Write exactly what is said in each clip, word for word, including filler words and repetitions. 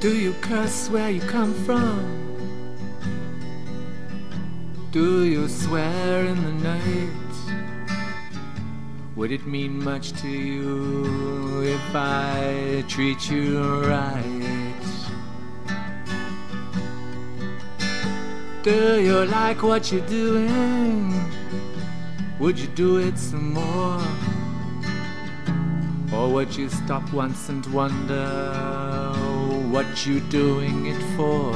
Do you curse where you come from? Do you swear in the night? Would it mean much to you if I treat you right? Do you like what you're doing? Would you do it some more? Or would you stop once and wonder what you're doing it for?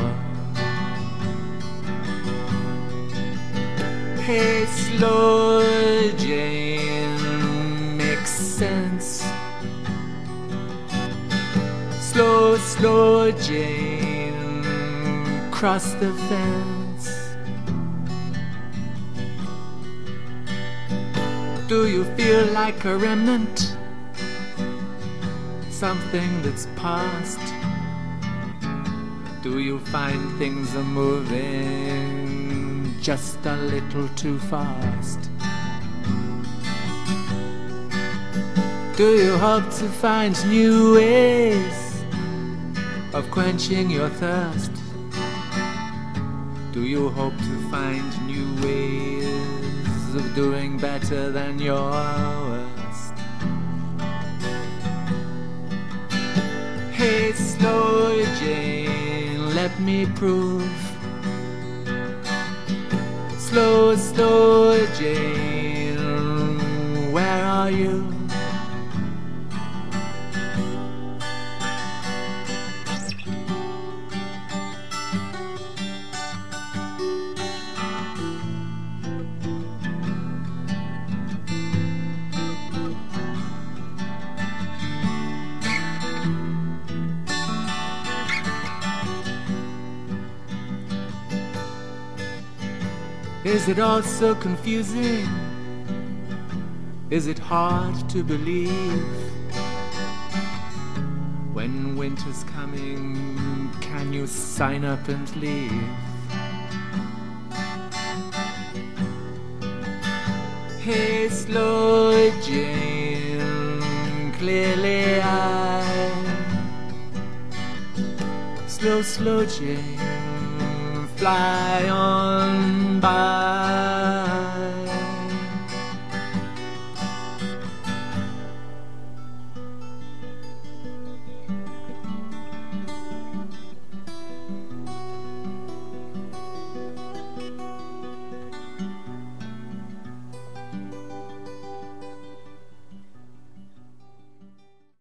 Hey, slow Jane, makes sense. Slow, slow Jane, cross the fence. Do you feel like a remnant? Something that's past? Do you find things are moving just a little too fast? Do you hope to find new ways of quenching your thirst? Do you hope to find new ways of doing better than your worst? Hey, slow Jane, let me prove. Slow, slow Jane, where are you? Is it all so confusing? Is it hard to believe? When winter's coming, can you sign up and leave? Hey, slow Jane, clearly I. Slow, slow Jane, fly on by.